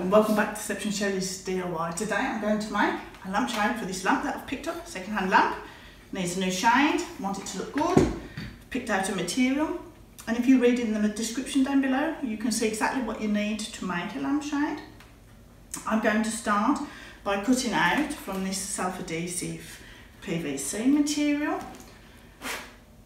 and welcome back to Sepp n Shelley's DIY. Today I'm going to make a lamp shade for this lamp that I've picked up, second-hand lamp. It needs a new shade, want it to look good, picked out a material, and if you read in the description down below you can see exactly what you need to make a lamp shade. I'm going to start by cutting out from this self-adhesive PVC material,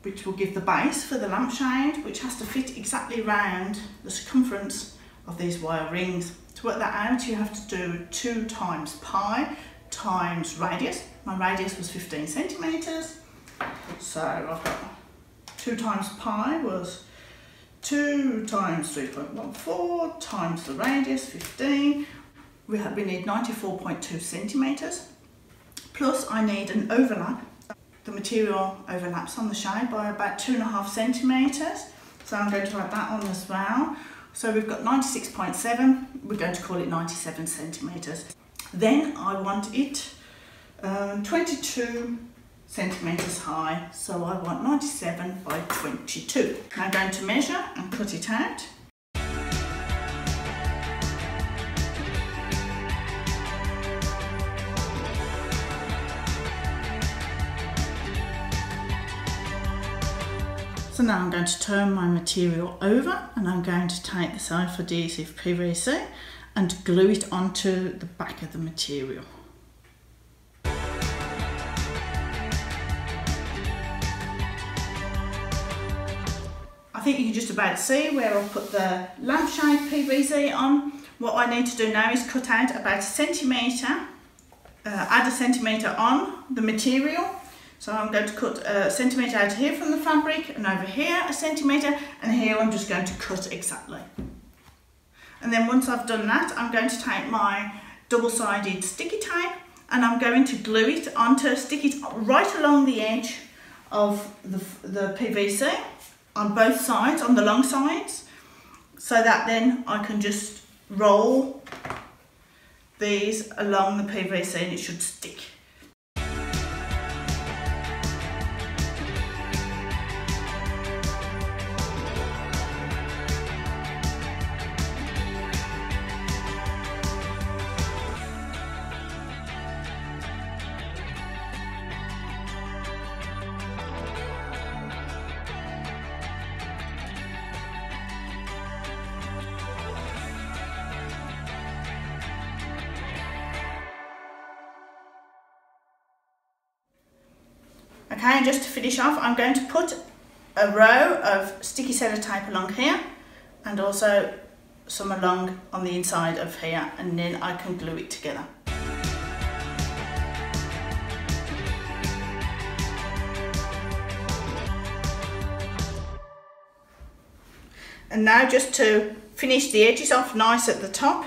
which will give the base for the lampshade, which has to fit exactly round the circumference of these wire rings. To work that out, you have to do 2 times pi times radius. My radius was 15 centimetres, so I've got 2 times pi was 2 times 3.14 times the radius, 15. We need 94.2 centimetres, plus I need an overlap. The material overlaps on the shade by about 2.5 centimetres, so I'm going to add that on as well. So we've got 96.7, we're going to call it 97 centimetres. Then I want it 22 centimetres high, so I want 97 by 22. I'm going to measure and cut it out. So now I'm going to turn my material over and I'm going to take the self-adhesive PVC and glue it onto the back of the material. I think you can just about see where I'll put the lampshade PVC on. What I need to do now is cut out about a centimetre, add a centimetre on the material. So I'm going to cut a centimetre out here from the fabric, and over here a centimetre, and here I'm just going to cut exactly. And then once I've done that, I'm going to take my double-sided sticky tape and I'm going to glue it onto, stick it right along the edge of the PVC on both sides, on the long sides, so that then I can just roll these along the PVC and it should stick. Okay, just to finish off, I'm going to put a row of sticky sellotape along here and also some along on the inside of here, and then I can glue it together. And now, just to finish the edges off nice at the top,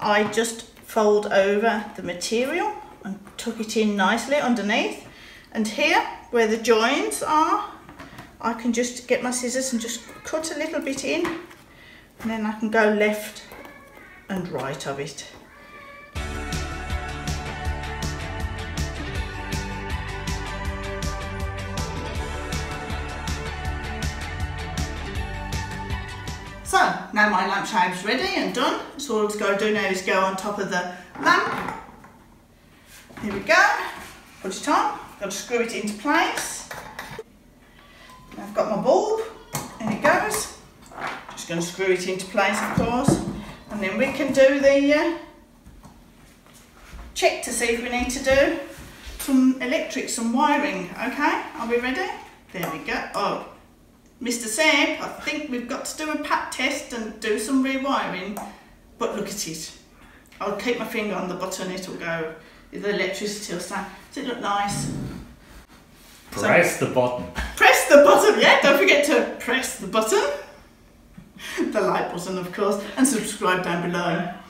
I just fold over the material and tuck it in nicely underneath. And here, where the joins are, I can just get my scissors and just cut a little bit in, and then I can go left and right of it. So, now my lampshade is ready and done. So all it's got to do now is go on top of the lamp. Here we go, put it on. Got to screw it into place. I've got my bulb, and it goes. Just going to screw it into place, of course, and then we can do the check to see if we need to do some electrics, some wiring. Okay, are we ready? There we go. Oh, Mr. Sepp, I think we've got to do a pat test and do some rewiring, but look at it. I'll keep my finger on the button, it'll go. The electricity will stand. Does it look nice? Press the button. Press the button, yeah. Don't forget to press the button. The like button, of course. And subscribe down below.